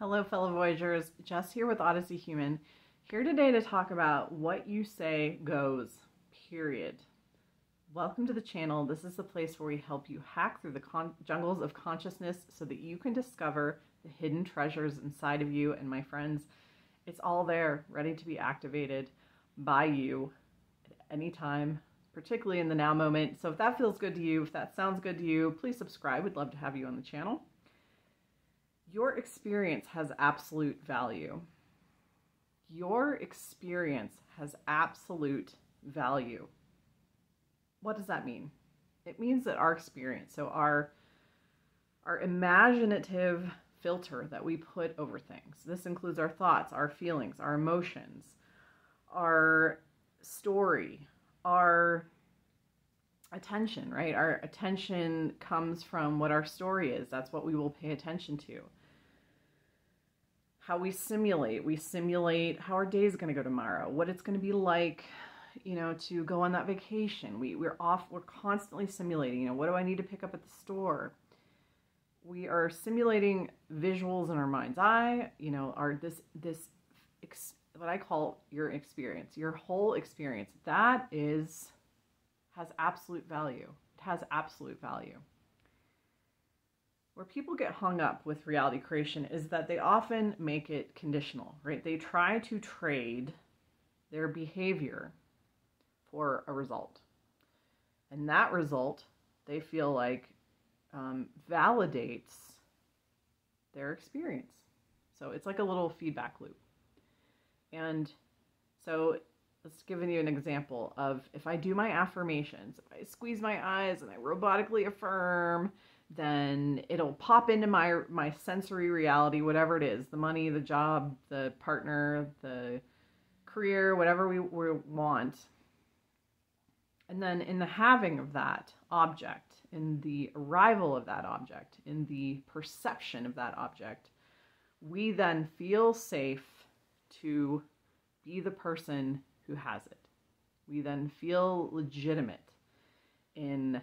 Hello fellow Voyagers, Jess here with Odyssey Human, here today to talk about what you say goes, period. Welcome to the channel. This is the place where we help you hack through the jungles of consciousness so that you can discover the hidden treasures inside of you. And my friends, it's all there, ready to be activated by you at any time, particularly in the now moment. So if that feels good to you, if that sounds good to you, please subscribe. We'd love to have you on the channel. Your experience has absolute value. Your experience has absolute value. What does that mean? It means that our experience, so our imaginative filter that we put over things, this includes our thoughts, our feelings, our emotions, our story, our attention, right? Our attention comes from what our story is. That's what we will pay attention to. How we simulate how our day is going to go tomorrow, what it's going to be like, you know, to go on that vacation. We're constantly simulating, you know, what do I need to pick up at the store? We are simulating visuals in our mind's eye, you know, what I call your experience, your whole experience. That has absolute value. It has absolute value. Where people get hung up with reality creation is that they often make it conditional, right? They try to trade their behavior for a result. And that result, they feel like, validates their experience. So it's like a little feedback loop. And so let's give you an example of, if I do my affirmations, if I squeeze my eyes and I robotically affirm, then it'll pop into my sensory reality, whatever it is, the money, the job, the partner, the career, whatever we want. And then in the having of that object, in the arrival of that object, in the perception of that object, we then feel safe to be the person who has it. We then feel legitimate in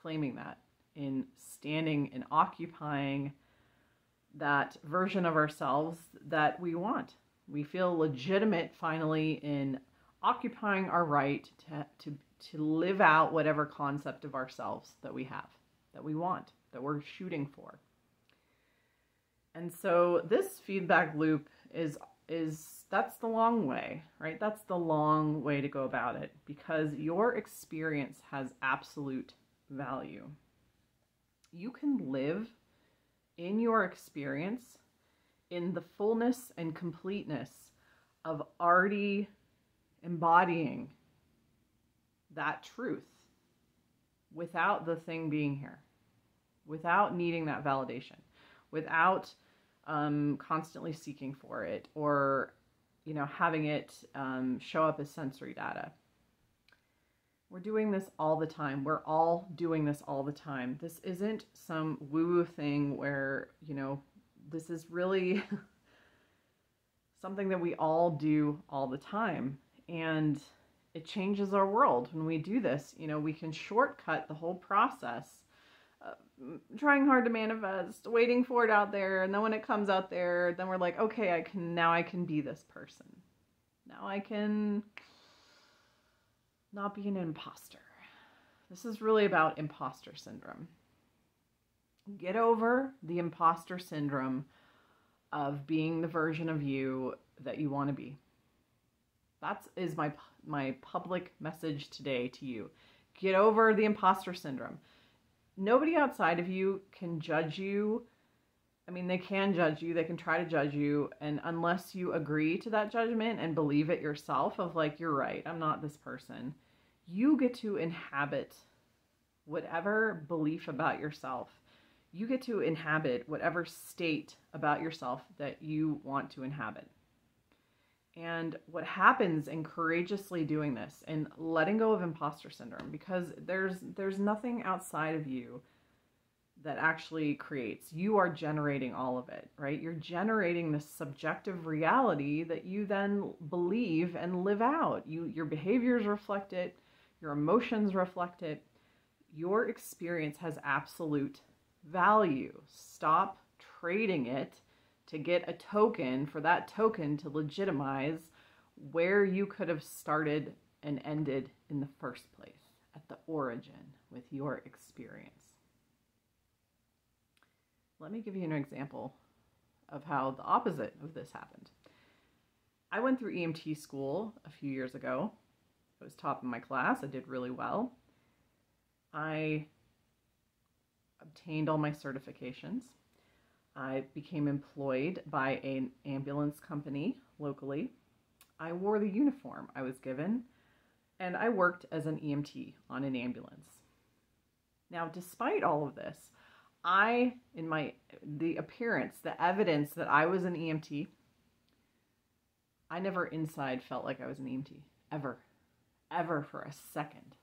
claiming that, in standing and occupying that version of ourselves that we want. We feel legitimate finally in occupying our right to live out whatever concept of ourselves that we have, that we want, that we're shooting for. And so this feedback loop is that's the long way, right? That's the long way to go about it, because your experience has absolute value. You can live in your experience in the fullness and completeness of already embodying that truth without the thing being here, without needing that validation, without constantly seeking for it, or, you know, having it show up as sensory data. We're doing this all the time. We're all doing this all the time. This isn't some woo-woo thing where, you know, this is really something that we all do all the time. And it changes our world when we do this. You know, we can shortcut the whole process, trying hard to manifest, waiting for it out there. And then when it comes out there, then we're like, okay, now I can be this person. Now I can not be an imposter. This is really about imposter syndrome. Get over the imposter syndrome of being the version of you that you want to be. That is my public message today to you. Get over the imposter syndrome. Nobody outside of you can judge you. I mean, they can judge you. They can try to judge you. And unless you agree to that judgment and believe it yourself of like, you're right, I'm not this person, you get to inhabit whatever belief about yourself. You get to inhabit whatever state about yourself that you want to inhabit. And what happens in courageously doing this and letting go of imposter syndrome, because there's nothing outside of you that actually creates. You are generating all of it, right? You're generating this subjective reality that you then believe and live out. Your behaviors reflect it. Your emotions reflect it. Your experience has absolute value. Stop trading it to get a token, for that token to legitimize where you could have started and ended in the first place, at the origin with your experience. Let me give you an example of how the opposite of this happened. I went through EMT school a few years ago. I was top in my class. I did really well. I obtained all my certifications. I became employed by an ambulance company locally. I wore the uniform I was given, and I worked as an EMT on an ambulance. Now, despite all of this, the appearance, the evidence that I was an EMT, I never inside felt like I was an EMT, ever for a second.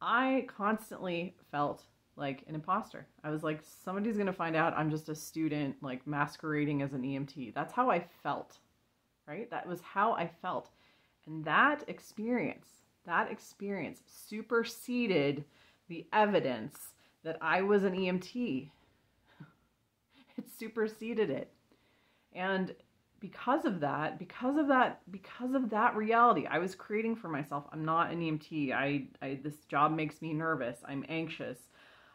I constantly felt like an imposter. I was like, somebody's going to find out I'm just a student, like masquerading as an EMT. That's how I felt, right? That was how I felt. And that experience superseded the evidence that I was an EMT. It superseded it. And because of that reality I was creating for myself, I'm not an EMT. This job makes me nervous. I'm anxious.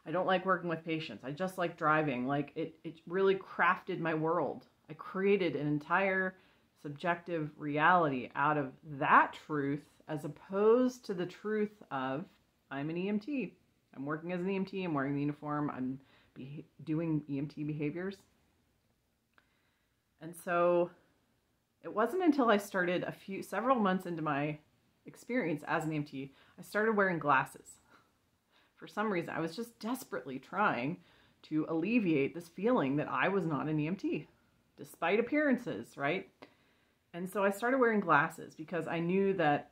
I don't like working with patients. I just like driving. Like it really crafted my world. I created an entire subjective reality out of that truth, as opposed to the truth of I'm an EMT. I'm working as an EMT. I'm wearing the uniform. I'm doing EMT behaviors. And so it wasn't until I started several months into my experience as an EMT, I started wearing glasses. For some reason, I was just desperately trying to alleviate this feeling that I was not an EMT, despite appearances, right? And so I started wearing glasses because I knew that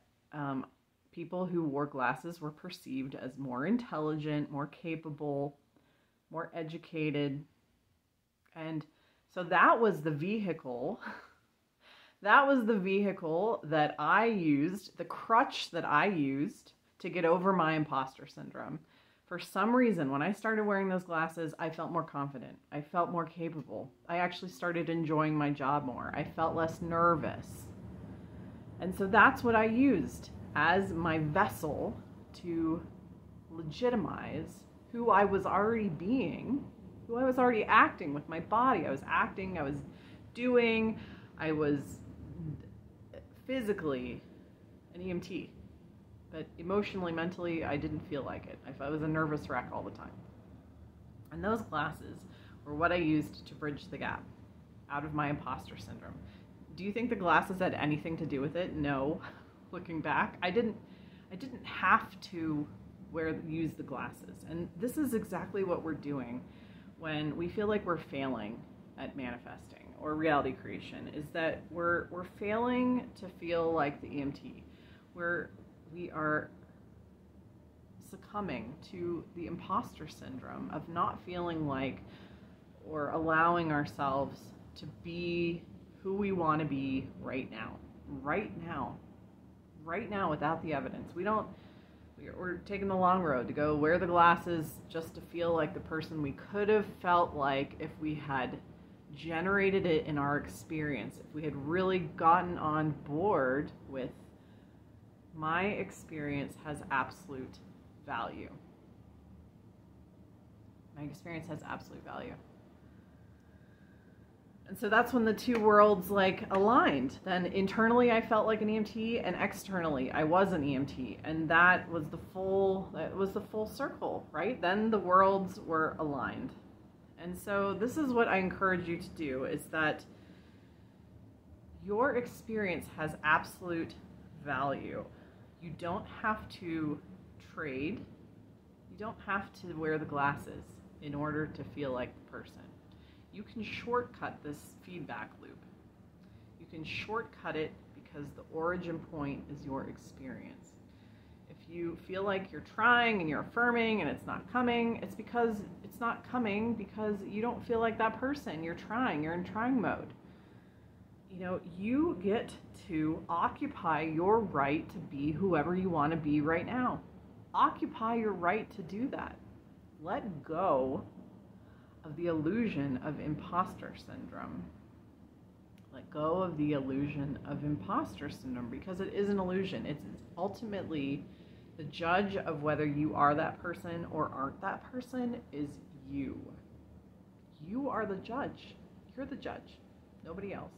people who wore glasses were perceived as more intelligent, more capable, more educated. And so that was the vehicle. That was the vehicle that I used, the crutch that I used to get over my imposter syndrome. For some reason, when I started wearing those glasses, I felt more confident. I felt more capable. I actually started enjoying my job more. I felt less nervous. And so that's what I used as my vessel to legitimize who I was already being, who I was already acting with my body. I was acting, I was doing, I was physically an EMT. But emotionally, mentally, I didn't feel like it. I was a nervous wreck all the time. And those glasses were what I used to bridge the gap out of my imposter syndrome. Do you think the glasses had anything to do with it? No. Looking back, I didn't have to use the glasses. And this is exactly what we're doing when we feel like we're failing at manifesting or reality creation, is that we're failing to feel like the EMT. We are succumbing to the imposter syndrome of not feeling like or allowing ourselves to be who we want to be right now without the evidence. We're taking the long road to go wear the glasses just to feel like the person we could have felt like if we had generated it in our experience, if we had really gotten on board with my experience has absolute value. My experience has absolute value. And so that's when the two worlds like aligned. Then internally I felt like an EMT, and externally I was an EMT. And that was the full circle, right? Then the worlds were aligned. And so this is what I encourage you to do, is that your experience has absolute value. You don't have to trade. You don't have to wear the glasses in order to feel like the person. You can shortcut this feedback loop. You can shortcut it because the origin point is your experience. If you feel like you're trying and you're affirming and it's not coming, it's because it's not coming because you don't feel like that person. You're trying. You're in trying mode. You know, you get to occupy your right to be whoever you want to be right now. Occupy your right to do that. Let go of the illusion of imposter syndrome. Let go of the illusion of imposter syndrome, because it is an illusion. It's ultimately the judge of whether you are that person or aren't that person is you. You are the judge. You're the judge. Nobody else.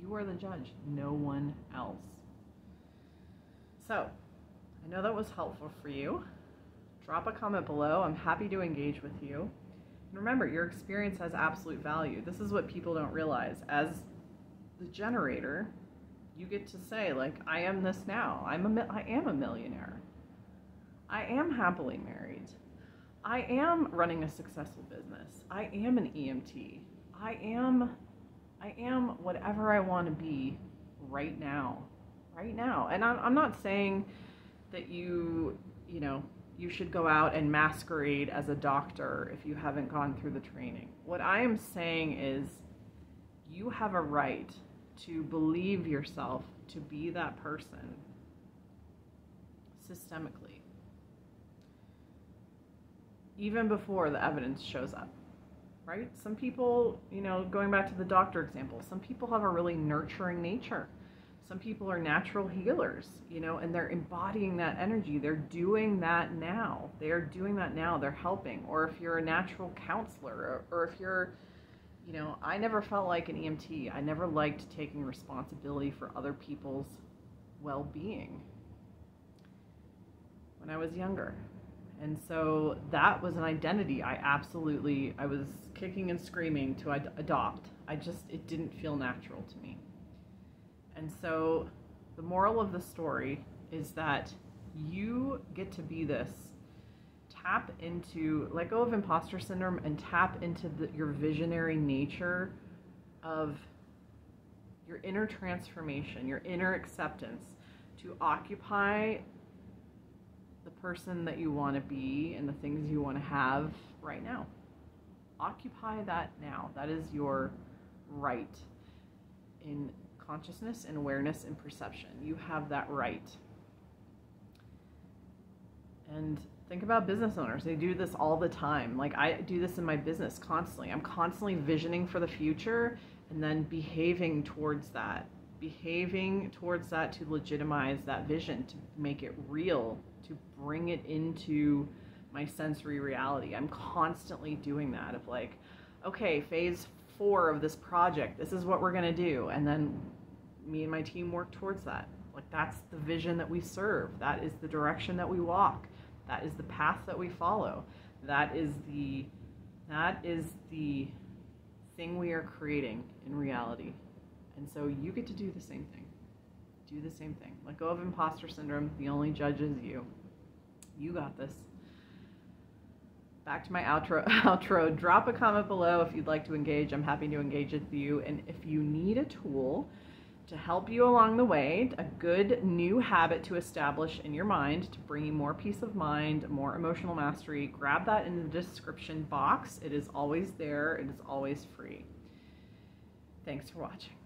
You are the judge. No one else. So, I know that was helpful for you. Drop a comment below. I'm happy to engage with you. And remember, your experience has absolute value. This is what people don't realize. As the generator, you get to say, like, I am this now. I am a millionaire. I am happily married. I am running a successful business. I am an EMT. I am whatever I want to be right now. Right now. And I'm not saying that you should go out and masquerade as a doctor if you haven't gone through the training. What I am saying is you have a right to believe yourself to be that person systemically, even before the evidence shows up, right? Some people, going back to the doctor example, some people have a really nurturing nature. Some people are natural healers, and they're embodying that energy. They're doing that now. They're helping. Or if you're a natural counselor, or if you're, I never felt like an EMT. I never liked taking responsibility for other people's well-being when I was younger. And so that was an identity I was kicking and screaming to adopt. It didn't feel natural to me. And so the moral of the story is that you get to be this. Let go of imposter syndrome and tap into your visionary nature of your inner transformation, your inner acceptance, to occupy the person that you want to be and the things you want to have right now. Occupy that now. That is your right in consciousness and awareness and perception. You have that right. And think about business owners. They do this all the time. Like, I do this in my business constantly. I'm constantly visioning for the future and then behaving towards that to legitimize that vision, to make it real, to bring it into my sensory reality. I'm constantly doing that of like, okay, phase 4 of this project, this is what we're going to do, and then me and my team work towards that. Like, that's the vision that we serve. That is the direction that we walk. That is the path that we follow. That is the thing we are creating in reality. And so you get to do the same thing. Let go of imposter syndrome. The only judge is you. You got this. Back to my outro. Drop a comment below if you'd like to engage. I'm happy to engage with you. And if you need a tool to help you along the way, a good new habit to establish in your mind to bring you more peace of mind, more emotional mastery, grab that in the description box. It is always there. It is always free. Thanks for watching.